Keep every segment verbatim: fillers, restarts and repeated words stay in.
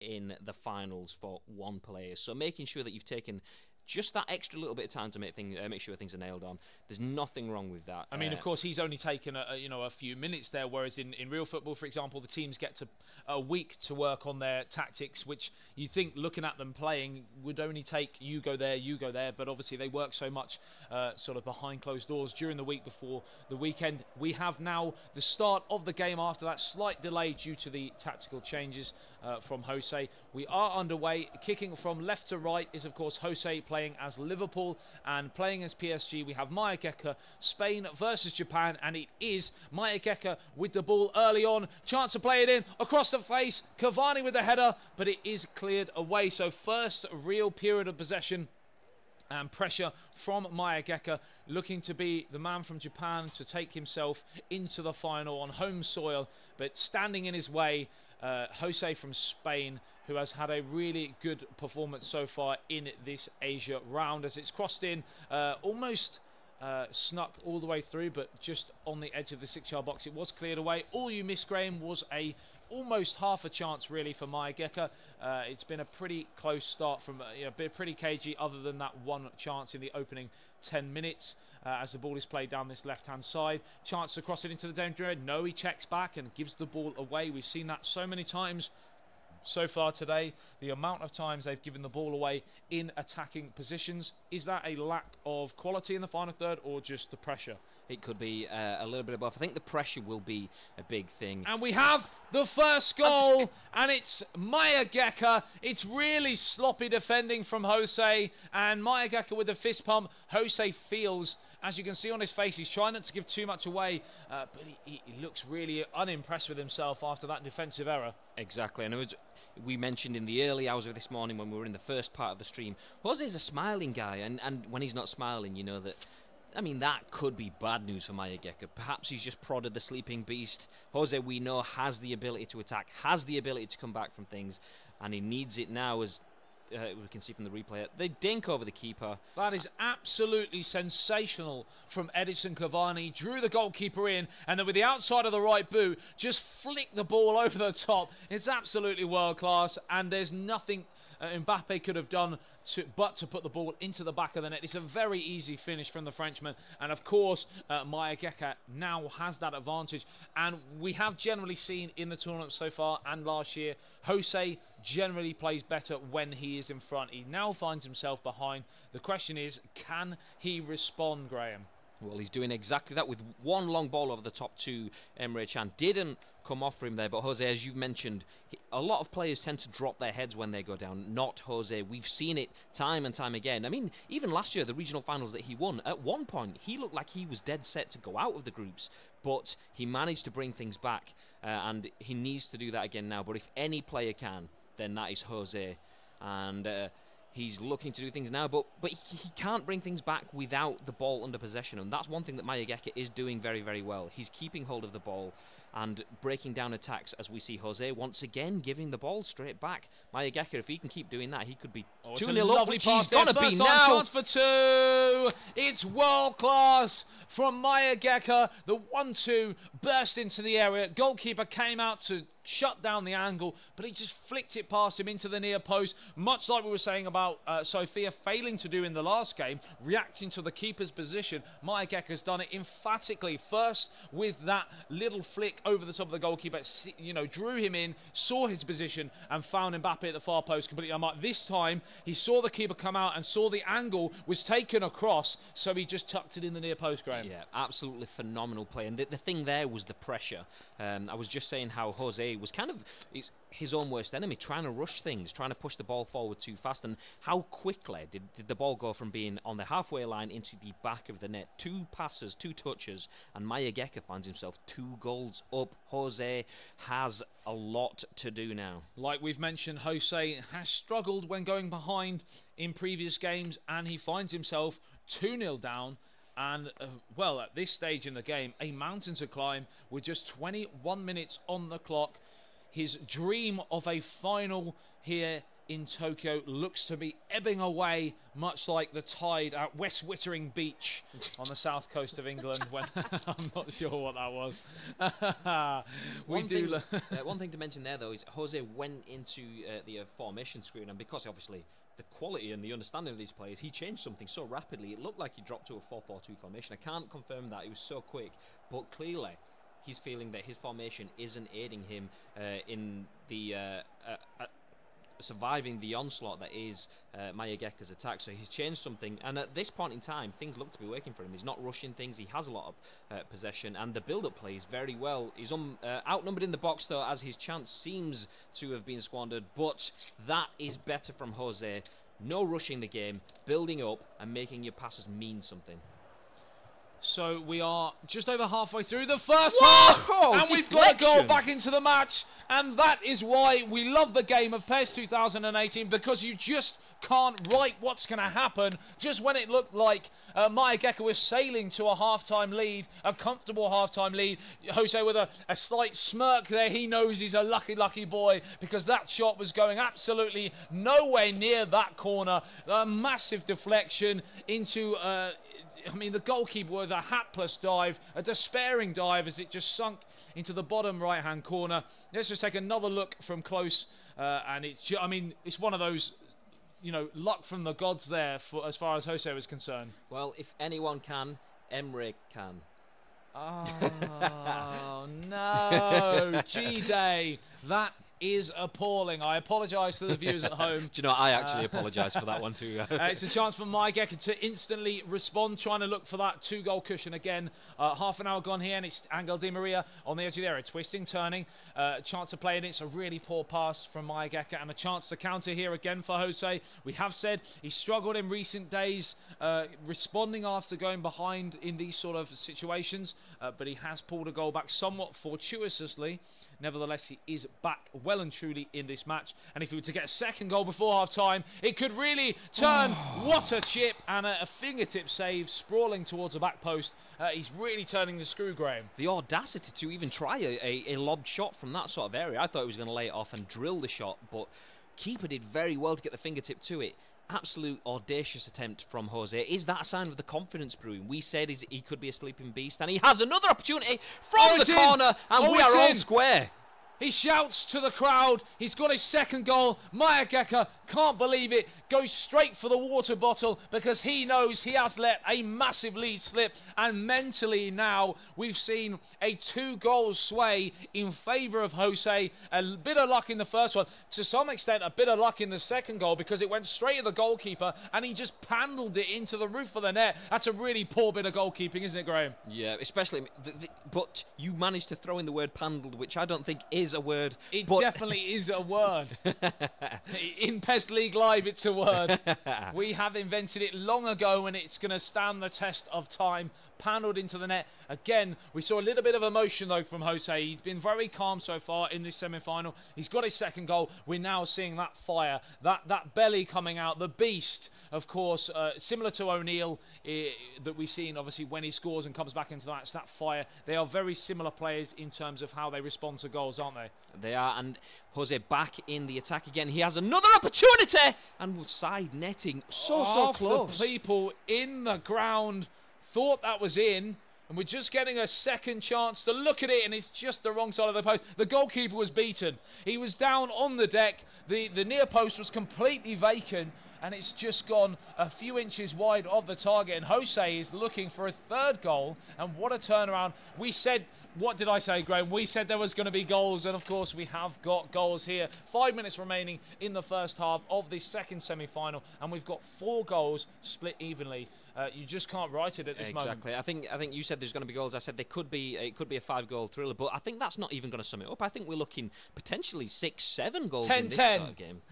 in the finals for one player. So making sure that you've taken just that extra little bit of time to make things, uh, make sure things are nailed on. There's nothing wrong with that. I mean, uh, of course, he's only taken a, you know a few minutes there, whereas in, in real football, for example, the teams get to a week to work on their tactics, which you think looking at them playing would only take you go there, you go there. But obviously, they work so much uh, sort of behind closed doors during the week before the weekend. We have now the start of the game after that slight delay due to the tactical changes uh, from Jose. We are underway. Kicking from left to right is, of course, Jose playing. Playing as Liverpool and playing as P S G. We have Mayageka, Spain versus Japan, and it is Mayageka with the ball early on. Chance to play it in across the face. Cavani with the header, but it is cleared away. So first real period of possession and pressure from Mayageka, looking to be the man from Japan to take himself into the final on home soil, but standing in his way, uh, Jose from Spain, who has had a really good performance so far in this Asia round, as it's crossed in, uh, almost uh, snuck all the way through, but just on the edge of the six-yard box. It was cleared away. All you missed, Graham, was a almost half a chance really for Mayageka. Uh, it's been a pretty close start from uh, you know, pretty cagey, other than that one chance in the opening ten minutes, uh, as the ball is played down this left hand side. Chance to cross it into the danger area. No, he checks back and gives the ball away. We've seen that so many times so far today, the amount of times they've given the ball away in attacking positions. Is that a lack of quality in the final third, or just the pressure? It could be uh, a little bit of both. I think the pressure will be a big thing. And we have the first goal, just... and it's Mayageka. It's really sloppy defending from Jose, and Mayageka with the fist pump. Jose feels, as you can see on his face, he's trying not to give too much away, uh, but he, he looks really unimpressed with himself after that defensive error. Exactly, and it was, we mentioned in the early hours of this morning when we were in the first part of the stream, Jose's a smiling guy, and, and when he's not smiling, you know that, I mean, that could be bad news for Mayageka. Perhaps he's just prodded the sleeping beast. Jose, we know, has the ability to attack, has the ability to come back from things, and he needs it now as... Uh, we can see from the replay, they dink over the keeper. That is absolutely sensational from Edison Cavani. Drew the goalkeeper in, and then with the outside of the right boot, just flicked the ball over the top. It's absolutely world class, and there's nothing uh, Mbappe could have done to, but to put the ball into the back of the net. It's a very easy finish from the Frenchman, and of course, uh, Mayageka now has that advantage. And we have generally seen in the tournament so far and last year, Jose generally plays better when he is in front. He now finds himself behind. The question is, can he respond, Graham? Well, he's doing exactly that with one long ball over the top to Emre Can. Didn't come off for him there, but Jose, as you've mentioned, a lot of players tend to drop their heads when they go down. Not Jose. We've seen it time and time again. I mean, even last year, the regional finals that he won, at one point, he looked like he was dead set to go out of the groups, but he managed to bring things back, uh, and he needs to do that again now. But if any player can, then that is Jose. And uh, he's looking to do things now, but but he, he can't bring things back without the ball under possession, and that's one thing that Mayageka is doing very, very well. He's keeping hold of the ball and breaking down attacks, as we see Jose once again giving the ball straight back. Mayageka, if he can keep doing that, he could be two nil up, which he's going to be now. Chance for two. It's world class from Mayageka. The one two burst into the area. Goalkeeper came out to shut down the angle, but he just flicked it past him into the near post, much like we were saying about uh, Sofia failing to do in the last game, reacting to the keeper's position. Mayageka's done it emphatically, first with that little flick over the top of the goalkeeper, you know, drew him in, saw his position, and found Mbappe at the far post completely unmarked. This time, he saw the keeper come out and saw the angle was taken across, so he just tucked it in the near post, Graham. Yeah, absolutely phenomenal play, and the, the thing there was the pressure. Um, I was just saying how Jose was kind of his own worst enemy, trying to rush things, trying to push the ball forward too fast, and how quickly did, did the ball go from being on the halfway line into the back of the net. Two passes, two touches, and Mayageka finds himself two goals up. Jose has a lot to do now. Like we've mentioned, Jose has struggled when going behind in previous games, and he finds himself two nil down. And, uh, well, at this stage in the game, a mountain to climb with just twenty-one minutes on the clock. His dream of a final here in Tokyo looks to be ebbing away, much like the tide at West Wittering Beach on the south coast of England. When I'm not sure what that was. we one, do thing, uh, one thing to mention there, though, is Jose went into uh, the uh, formation screen, and because obviously the quality and the understanding of these players, he changed something so rapidly. It looked like he dropped to a four four two formation. I can't confirm that. It was so quick, but clearly he's feeling that his formation isn't aiding him uh, in the uh, uh, uh, surviving the onslaught that is uh, Mayageka's attack. So he's changed something, and at this point in time things look to be working for him. He's not rushing things, he has a lot of uh, possession, and the build-up plays very well. He's um, uh, outnumbered in the box, though, as his chance seems to have been squandered, but that is better from Jose. No rushing the game, building up and making your passes mean something. So we are just over halfway through the first half, and we've got a goal back into the match, and that is why we love the game of P E S two thousand eighteen, because you just can't write what's going to happen. Just when it looked like uh, Mayageka was sailing to a half-time lead, a comfortable half-time lead, Jose with a, a slight smirk there, he knows he's a lucky, lucky boy, because that shot was going absolutely nowhere near that corner. A massive deflection into, uh, I mean, the goalkeeper with a hapless dive, a despairing dive, as it just sunk into the bottom right-hand corner. Let's just take another look from close, uh, and it's, I mean, it's one of those, you know, luck from the gods there, for as far as Jose was concerned. Well, if anyone can, Emre can. Oh, no. G-Day. That is appalling. I apologise to the viewers at home. Do you know, I actually uh, apologise for that one too. uh, it's a chance for Mayageka to instantly respond, trying to look for that two-goal cushion again. Uh, half an hour gone here, and it's Angel Di Maria on the edge of the area, twisting, turning. Uh, chance to play, and it's a really poor pass from Mayageka, and a chance to counter here again for Jose. We have said he struggled in recent days, uh, responding after going behind in these sort of situations, uh, but he has pulled a goal back somewhat fortuitously. Nevertheless, he is back well and truly in this match, and if he were to get a second goal before half time, it could really turn. Oh. What a chip, and a, a fingertip save sprawling towards a back post. Uh, he's really turning the screw, Graham. The audacity to even try a, a, a lobbed shot from that sort of area. I thought he was going to lay it off and drill the shot, but keeper did very well to get the fingertip to it. Absolute audacious attempt from Jose. Is that a sign of the confidence brewing? We said he could be a sleeping beast, and he has another opportunity from oh, the corner, in. and oh, we are on square. He shouts to the crowd. He's got his second goal. Mayageka can't believe it. Goes straight for the water bottle, because he knows he has let a massive lead slip. And mentally now, we've seen a two-goal sway in favour of Jose. A bit of luck in the first one. To some extent, a bit of luck in the second goal, because it went straight at the goalkeeper and he just pandled it into the roof of the net. That's a really poor bit of goalkeeping, isn't it, Graham? Yeah, especially... The, the, but you managed to throw in the word pandled, which I don't think is... Is a word. It but definitely is a word. In P E S League Live, it's a word. We have invented it long ago, and it's going to stand the test of time. Panelled into the net again. We saw a little bit of emotion though from Jose. He's been very calm so far in this semi-final. He's got his second goal. We're now seeing that fire, that that belly coming out. The beast, of course, uh, similar to O'Neill uh, that we've seen obviously when he scores and comes back into that. It's that fire. They are very similar players in terms of how they respond to goals, aren't they? They are, and Jose back in the attack again. He has another opportunity, and side netting so so close. The people in the ground thought that was in, and we're just getting a second chance to look at it, and it's just the wrong side of the post. The goalkeeper was beaten. He was down on the deck. The, the near post was completely vacant, and it's just gone a few inches wide of the target, and Jose is looking for a third goal, and what a turnaround. We said... What did I say, Graham? We said there was going to be goals, and of course we have got goals here. Five minutes remaining in the first half of the second semi-final, and we've got four goals split evenly. Uh, you just can't write it at this exactly. moment. Exactly. I think I think you said there's going to be goals. I said there could be. It could be a five-goal thriller, but I think that's not even going to sum it up. I think we're looking potentially six, seven goals ten, in this ten. Sort of game.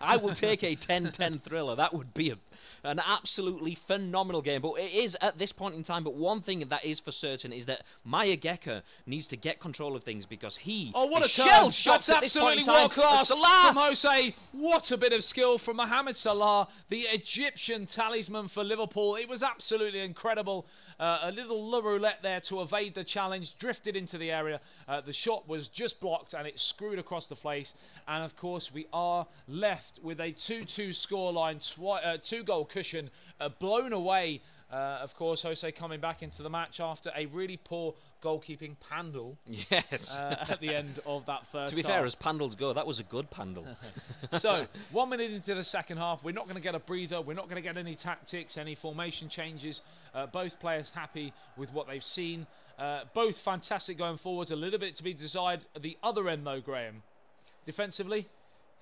I will take a ten ten thriller. That would be a, an absolutely phenomenal game. But it is at this point in time. But one thing that is for certain is that Mayageka needs to get control of things, because he oh what a turn that's absolutely world class from Jose. What a bit of skill from Mohamed Salah, the Egyptian talisman for Liverpool. It was absolutely incredible. Uh, a little la roulette there to evade the challenge, drifted into the area. Uh, the shot was just blocked and it screwed across the place. And of course, we are left with a two two scoreline, twi uh, two goal cushion uh, blown away. Uh, of course, Jose coming back into the match after a really poor goalkeeping pandal. Yes. Uh, at the end of that first half. To be half. fair, as pandals go, that was a good pandal. So, one minute into the second half, we're not going to get a breather. We're not going to get any tactics, any formation changes. Uh, both players happy with what they've seen. Uh, both fantastic going forwards. A little bit to be desired at the other end, though, Graham. Defensively?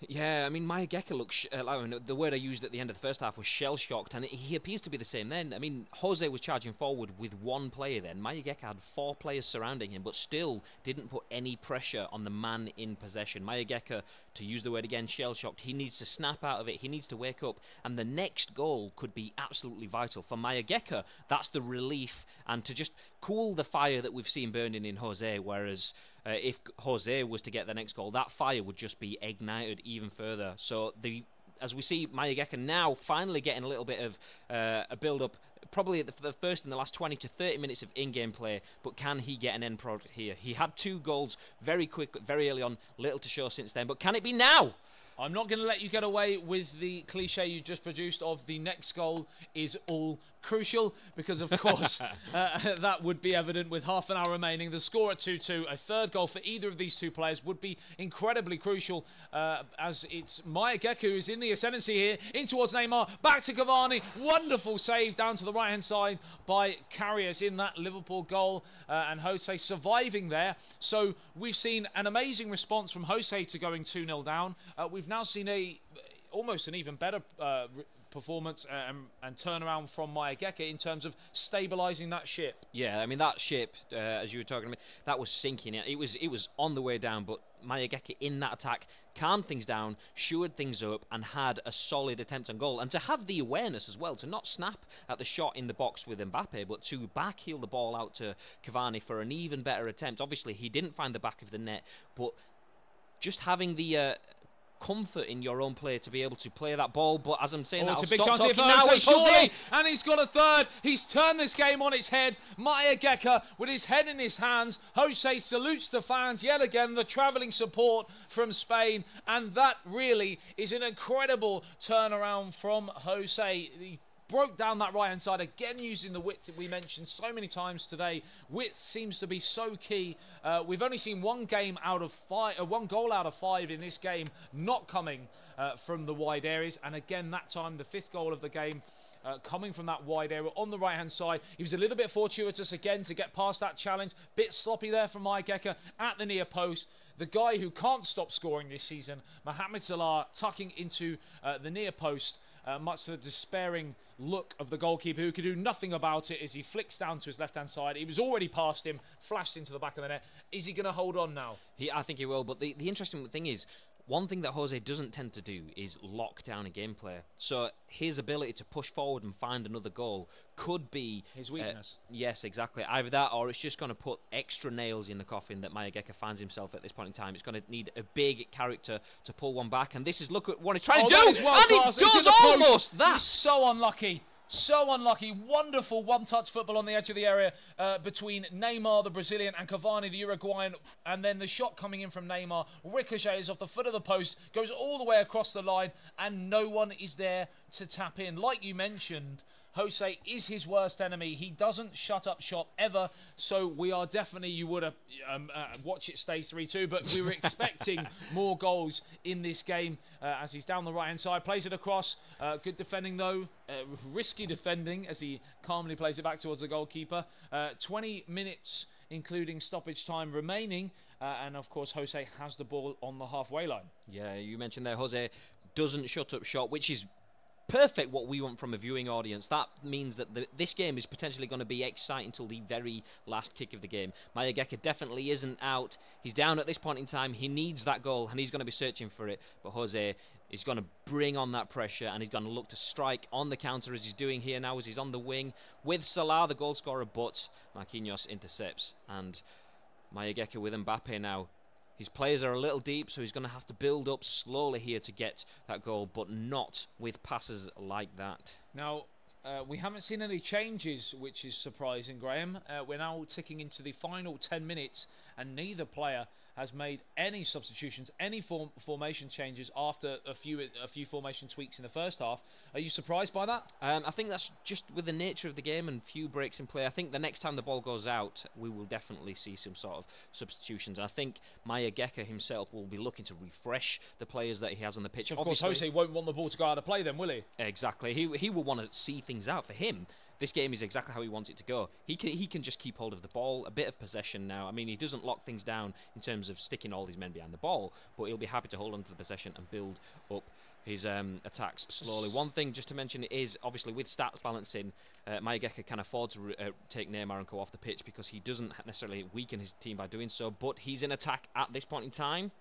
Yeah, I mean, Mayageka looks, sh uh, I mean, the word I used at the end of the first half was shell-shocked, and he appears to be the same then. I mean, Jose was charging forward with one player then. Mayageka had four players surrounding him, but still didn't put any pressure on the man in possession. Mayageka, to use the word again, shell-shocked. He needs to snap out of it. He needs to wake up, and the next goal could be absolutely vital. For Mayageka, that's the relief, and to just cool the fire that we've seen burning in Jose, whereas... Uh, if Jose was to get the next goal, that fire would just be ignited even further. So, the as we see, Mayageka now finally getting a little bit of uh, a build-up, probably at the, the first in the last twenty to thirty minutes of in-game play, but can he get an end product here? He had two goals very quick, very early on, little to show since then, but can it be now? I'm not going to let you get away with the cliche you just produced of the next goal is all crucial, because of course uh, that would be evident with half an hour remaining. The score at two two, a third goal for either of these two players would be incredibly crucial, uh, as it's Mayageka who is in the ascendancy here, in towards Neymar, back to Cavani, wonderful save down to the right hand side by Carriers in that Liverpool goal, uh, and Jose surviving there. So we've seen an amazing response from Jose to going two nil down. Uh, we've now seen a almost an even better uh, performance and, and turnaround from Mayageka in terms of stabilising that ship. Yeah, I mean that ship, uh, as you were talking about, that was sinking. It was it was on the way down, but Mayageka in that attack calmed things down, shored things up, and had a solid attempt on goal. And to have the awareness as well to not snap at the shot in the box with Mbappe, but to backheel the ball out to Cavani for an even better attempt. Obviously, he didn't find the back of the net, but just having the uh, comfort in your own play to be able to play that ball. But as I'm saying, oh, that, it's a big chance here for Jose, and he's got a third. He's turned this game on its head. Mayageka with his head in his hands. Jose salutes the fans yet again, the travelling support from Spain, and that really is an incredible turnaround from Jose. The broke down that right hand side again, using the width that we mentioned so many times today. Width seems to be so key. Uh, we've only seen one game out of five, uh, one goal out of five in this game not coming uh, from the wide areas, and again that time the fifth goal of the game uh, coming from that wide area on the right hand side. He was a little bit fortuitous again to get past that challenge, bit sloppy there from Mayageka at the near post. The guy who can't stop scoring this season, Mohamed Salah, tucking into uh, the near post. Uh, much to the despairing look of the goalkeeper, who could do nothing about it as he flicks down to his left-hand side. He was already past him, flashed into the back of the net. Is he going to hold on now? He, I think he will, but the, the interesting thing is, one thing that Jose doesn't tend to do is lock down a game player. So his ability to push forward and find another goal could be his weakness. Uh, yes, exactly. Either that, or it's just going to put extra nails in the coffin that Mayageka finds himself at this point in time. It's going to need a big character to pull one back. And this is look at what he's trying oh, to do, and he does almost that. He's so unlucky. So unlucky. Wonderful one-touch football on the edge of the area uh, between Neymar, the Brazilian, and Cavani, the Uruguayan. And then the shot coming in from Neymar ricochets off the foot of the post, goes all the way across the line, and no one is there to tap in. Like you mentioned, Jose is his worst enemy. He doesn't shut up shop ever. So we are definitely, you would have, um, uh, watch it stay three two, but we were expecting more goals in this game uh, as he's down the right-hand side, plays it across. Uh, good defending though, uh, risky defending as he calmly plays it back towards the goalkeeper. Uh, twenty minutes including stoppage time remaining, uh, and of course Jose has the ball on the halfway line. Yeah, you mentioned there Jose doesn't shut up shop, which is perfect what we want from a viewing audience. That means that the, this game is potentially going to be exciting till the very last kick of the game. Mayageka definitely isn't out. He's down at this point in time. He needs that goal and he's going to be searching for it. But Jose is going to bring on that pressure and he's going to look to strike on the counter as he's doing here now as he's on the wing with Salah, the goal scorer, but Marquinhos intercepts and Mayageka with Mbappe now. His players are a little deep, so he's going to have to build up slowly here to get that goal, but not with passes like that. Now, uh, Uh, we haven't seen any changes, which is surprising, Graham. Uh, we're now ticking into the final ten minutes and neither player has made any substitutions, any form formation changes after a few a few formation tweaks in the first half. Are you surprised by that? Um, I think that's just with the nature of the game and few breaks in play. I think the next time the ball goes out, we will definitely see some sort of substitutions. I think Mayageka himself will be looking to refresh the players that he has on the pitch. Of course, Jose won't want the ball to go out of play then, will he? Exactly. He, he will want to see things out for him. This game is exactly how he wants it to go. He can, he can just keep hold of the ball, a bit of possession now. I mean, he doesn't lock things down in terms of sticking all these men behind the ball, but he'll be happy to hold on to the possession and build up his um, attacks slowly. One thing just to mention is, obviously, with stats balancing, uh, Mayageka can afford to uh, take Neymar and go off the pitch because he doesn't necessarily weaken his team by doing so, but he's in attack at this point in time.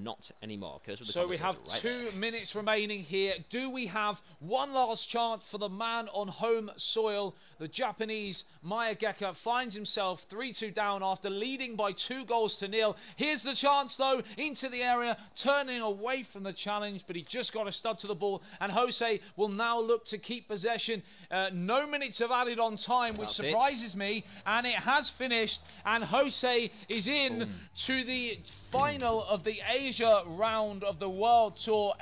Not anymore. So we have right two there. minutes remaining here. Do we have one last chance for the man on home soil? The Japanese Mayageka finds himself three two down after leading by two goals to nil. Here's the chance though, into the area, turning away from the challenge, but he just got a stud to the ball, and Jose will now look to keep possession. Uh, no minutes have added on time, which That's surprises it. me, and it has finished, and Jose is in Boom. to the final of the Asia round of the World Tour.